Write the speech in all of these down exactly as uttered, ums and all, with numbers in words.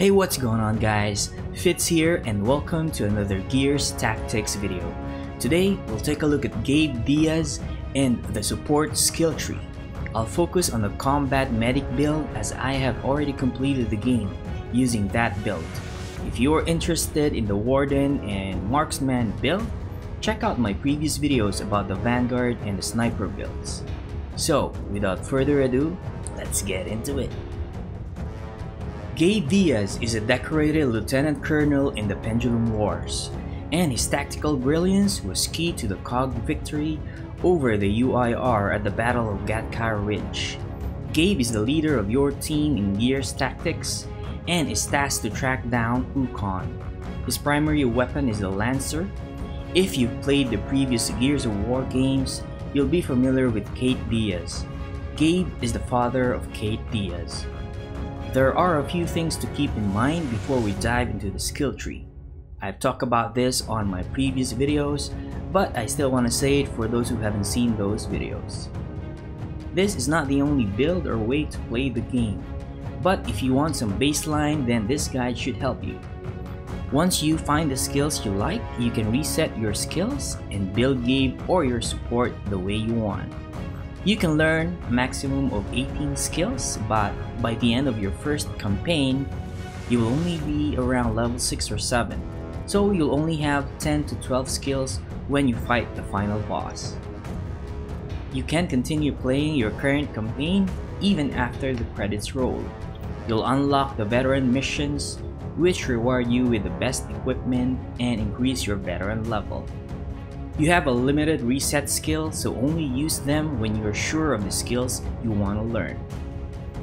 Hey, what's going on guys, Fitz here and welcome to another Gears Tactics video. Today, we'll take a look at Gabe Diaz and the support skill tree. I'll focus on the Combat Medic build as I have already completed the game using that build. If you are interested in the Warden and Marksman build, check out my previous videos about the Vanguard and the Sniper builds. So, without further ado, let's get into it. Gabe Diaz is a decorated Lieutenant Colonel in the Pendulum Wars, and his tactical brilliance was key to the C O G victory over the U I R at the Battle of Gatkar Ridge. Gabe is the leader of your team in Gears Tactics and is tasked to track down Ukon. His primary weapon is the Lancer. If you've played the previous Gears of War games, you'll be familiar with Kate Diaz. Gabe is the father of Kate Diaz. There are a few things to keep in mind before we dive into the skill tree. I've talked about this on my previous videos, but I still want to say it for those who haven't seen those videos. This is not the only build or way to play the game, but if you want some baseline, then this guide should help you. Once you find the skills you like, you can reset your skills and build Gabe or your support the way you want. You can learn a maximum of eighteen skills, but by the end of your first campaign, you will only be around level six or seven, so you'll only have ten to twelve skills when you fight the final boss. You can continue playing your current campaign even after the credits roll. You'll unlock the veteran missions, which reward you with the best equipment and increase your veteran level. You have a limited reset skill, so only use them when you're sure of the skills you want to learn.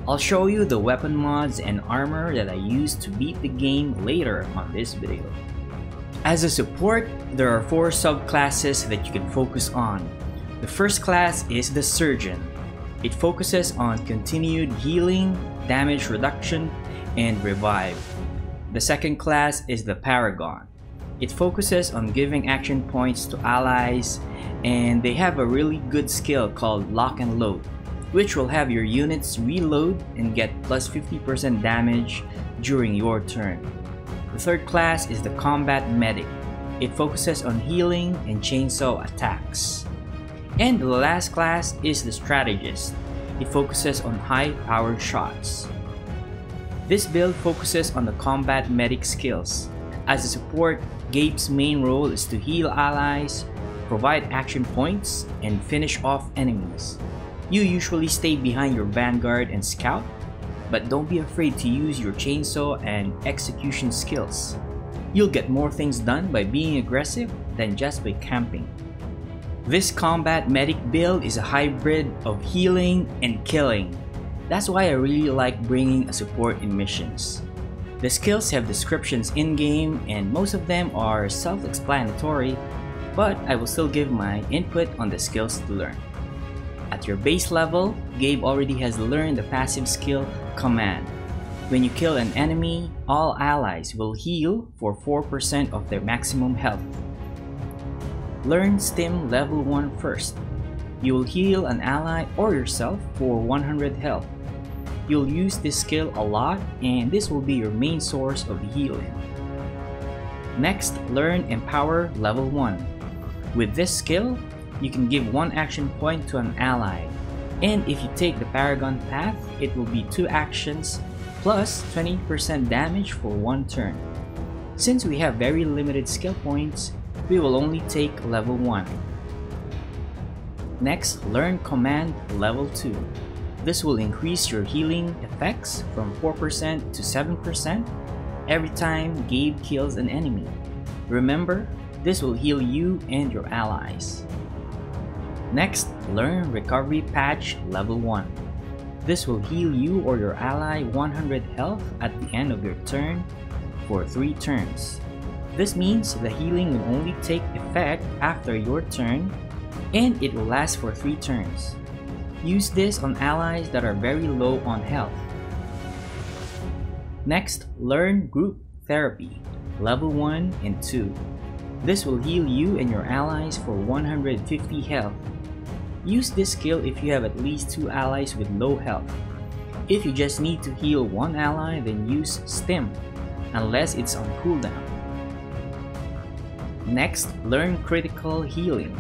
I'll show you the weapon mods and armor that I used to beat the game later on this video. As a support, there are four subclasses that you can focus on. The first class is the Surgeon. It focuses on continued healing, damage reduction, and revive. The second class is the Paragon. It focuses on giving action points to allies, and they have a really good skill called Lock and Load, which will have your units reload and get plus fifty percent damage during your turn. The third class is the Combat Medic. It focuses on healing and chainsaw attacks. And the last class is the Strategist. It focuses on high-powered shots. This build focuses on the Combat Medic skills. As a support, Gabe's main role is to heal allies, provide action points, and finish off enemies. You usually stay behind your Vanguard and Scout, but don't be afraid to use your chainsaw and execution skills. You'll get more things done by being aggressive than just by camping. This Combat Medic build is a hybrid of healing and killing. That's why I really like bringing a support in missions. The skills have descriptions in-game and most of them are self-explanatory, but I will still give my input on the skills to learn. At your base level, Gabe already has learned the passive skill Command. When you kill an enemy, all allies will heal for four percent of their maximum health. Learn Stim level one first. You will heal an ally or yourself for one hundred health. You'll use this skill a lot and this will be your main source of healing. Next, learn Empower level one. With this skill, you can give one action point to an ally, and if you take the Paragon path, it will be two actions plus twenty percent damage for one turn. Since we have very limited skill points, we will only take level one. Next, learn Command level two. This will increase your healing effects from four percent to seven percent every time Gabe kills an enemy. Remember, this will heal you and your allies. Next, learn Recovery Patch level one. This will heal you or your ally one hundred health at the end of your turn for three turns. This means the healing will only take effect after your turn and it will last for three turns. Use this on allies that are very low on health. Next, learn Group Therapy, level one and two. This will heal you and your allies for one hundred fifty health. Use this skill if you have at least two allies with low health. If you just need to heal one ally, then use Stim, unless it's on cooldown. Next, learn Critical Healing.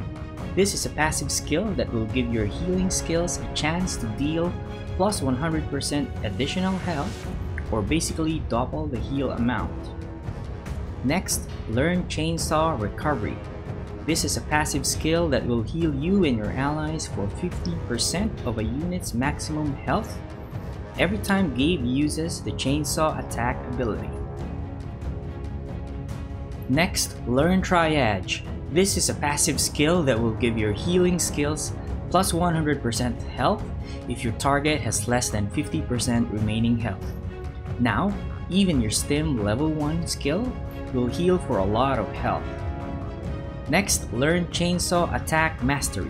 This is a passive skill that will give your healing skills a chance to deal plus one hundred percent additional health, or basically double the heal amount. Next, learn Chainsaw Recovery. This is a passive skill that will heal you and your allies for fifty percent of a unit's maximum health every time Gabe uses the Chainsaw Attack ability. Next, learn Triage. This is a passive skill that will give your healing skills plus one hundred percent health if your target has less than fifty percent remaining health. Now, even your Stim level one skill will heal for a lot of health. Next, learn Chainsaw Attack Mastery.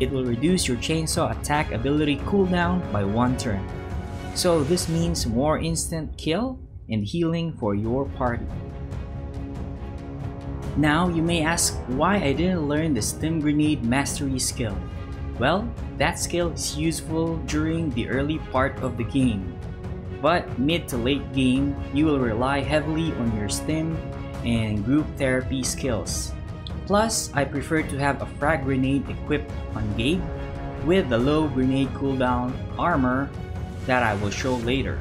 It will reduce your Chainsaw Attack ability cooldown by one turn. So this means more instant kill and healing for your party. Now, you may ask why I didn't learn the Stim Grenade Mastery skill. Well, that skill is useful during the early part of the game, but mid to late game, you will rely heavily on your Stim and Group Therapy skills. Plus, I prefer to have a Frag Grenade equipped on Gabe with the low grenade cooldown armor that I will show later.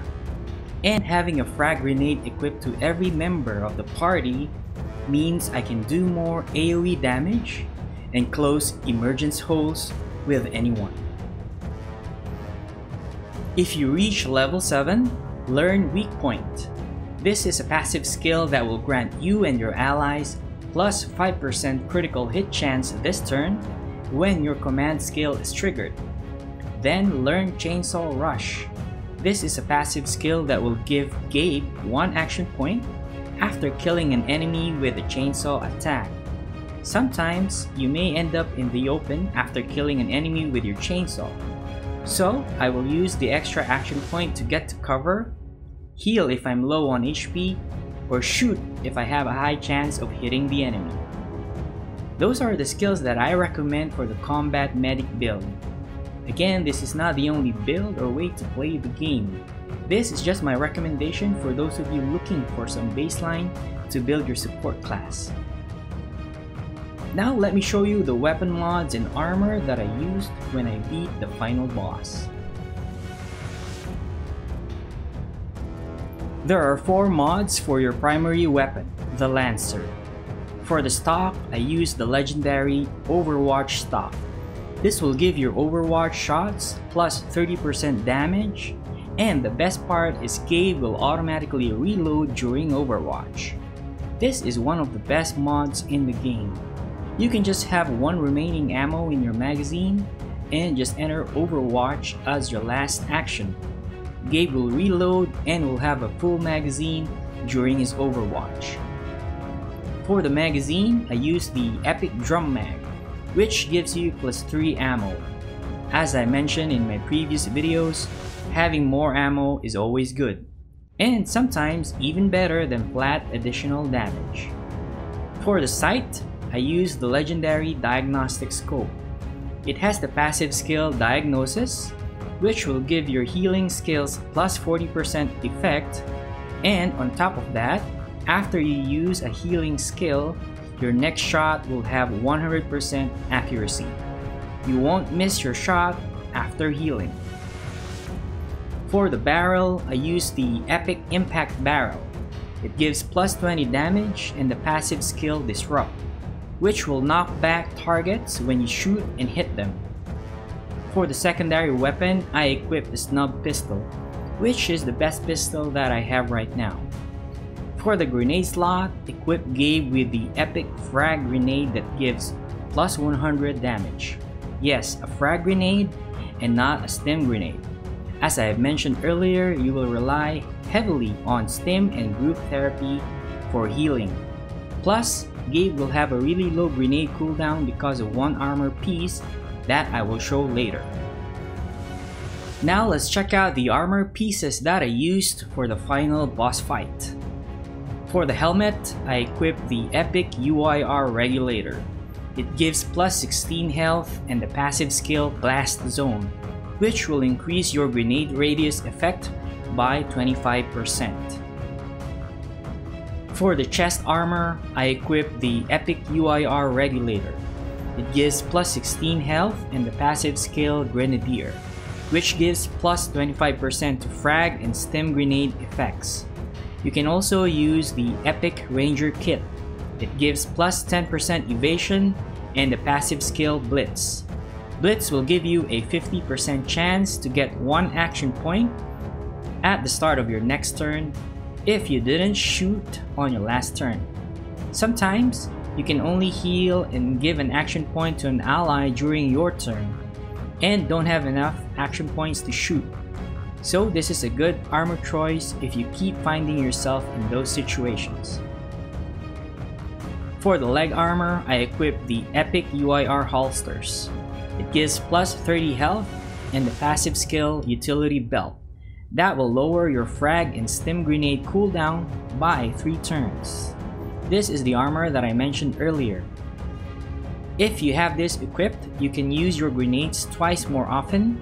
And having a Frag Grenade equipped to every member of the party means I can do more AoE damage and close emergence holes with anyone. If you reach level seven, learn Weak Point. This is a passive skill that will grant you and your allies plus five percent critical hit chance this turn when your Command skill is triggered. Then learn Chainsaw Rush. This is a passive skill that will give Gabe one action point after killing an enemy with a chainsaw attack. Sometimes you may end up in the open after killing an enemy with your chainsaw. So I will use the extra action point to get to cover, heal if I'm low on H P, or shoot if I have a high chance of hitting the enemy. Those are the skills that I recommend for the Combat Medic build. Again, this is not the only build or way to play the game. This is just my recommendation for those of you looking for some baseline to build your support class. Now let me show you the weapon mods and armor that I used when I beat the final boss. There are four mods for your primary weapon, the Lancer. For the stock, I used the legendary Overwatch stock. This will give your Overwatch shots plus thirty percent damage, and the best part is Gabe will automatically reload during Overwatch. This is one of the best mods in the game. You can just have one remaining ammo in your magazine and just enter Overwatch as your last action. Gabe will reload and will have a full magazine during his Overwatch. For the magazine, I use the Epic Drum Mag, which gives you plus three ammo. As I mentioned in my previous videos, having more ammo is always good, and sometimes even better than flat additional damage. For the sight, I use the legendary Diagnostic Scope. It has the passive skill Diagnosis, which will give your healing skills plus forty percent effect, and on top of that, after you use a healing skill, your next shot will have one hundred percent accuracy. You won't miss your shot after healing. For the barrel, I use the Epic Impact Barrel. It gives plus twenty damage and the passive skill Disrupt, which will knock back targets when you shoot and hit them. For the secondary weapon, I equip the Snub Pistol, which is the best pistol that I have right now. For the grenade slot, equip Gabe with the Epic Frag Grenade that gives plus one hundred damage. Yes, a Frag Grenade and not a Stim Grenade. As I have mentioned earlier, you will rely heavily on Stim and Group Therapy for healing. Plus, Gabe will have a really low grenade cooldown because of one armor piece that I will show later. Now let's check out the armor pieces that I used for the final boss fight. For the helmet, I equipped the Epic U I R Regulator. It gives plus sixteen health and the passive skill Blast Zone, which will increase your grenade radius effect by twenty-five percent. For the chest armor, I equipped the Epic U I R Regulator. It gives plus sixteen health and the passive skill Grenadier, which gives plus twenty-five percent to frag and stim grenade effects. You can also use the Epic Ranger Kit. It gives plus ten percent evasion and the passive skill Blitz. Blitz will give you a fifty percent chance to get one action point at the start of your next turn if you didn't shoot on your last turn. Sometimes, you can only heal and give an action point to an ally during your turn and don't have enough action points to shoot. So this is a good armor choice if you keep finding yourself in those situations. For the leg armor, I equipped the Epic U I R Holsters. It gives plus thirty health and the passive skill Utility Belt. That will lower your frag and stim grenade cooldown by three turns. This is the armor that I mentioned earlier. If you have this equipped, you can use your grenades twice more often,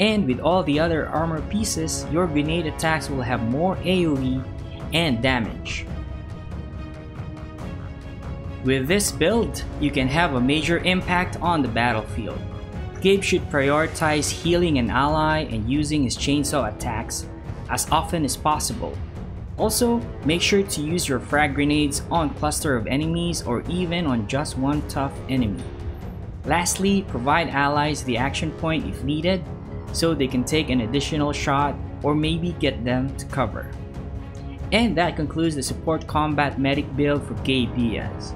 and with all the other armor pieces, your grenade attacks will have more A O E and damage. With this build, you can have a major impact on the battlefield. Gabe should prioritize healing an ally and using his chainsaw attacks as often as possible. Also, make sure to use your frag grenades on cluster of enemies or even on just one tough enemy. Lastly, provide allies the action point if needed so they can take an additional shot or maybe get them to cover. And that concludes the support combat medic build for Gabe Diaz.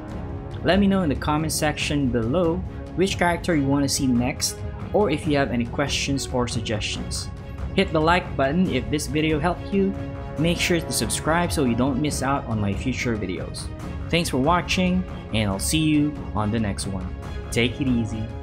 Let me know in the comment section below which character you want to see next, or if you have any questions or suggestions. Hit the like button if this video helped you. Make sure to subscribe so you don't miss out on my future videos. Thanks for watching, and I'll see you on the next one. Take it easy.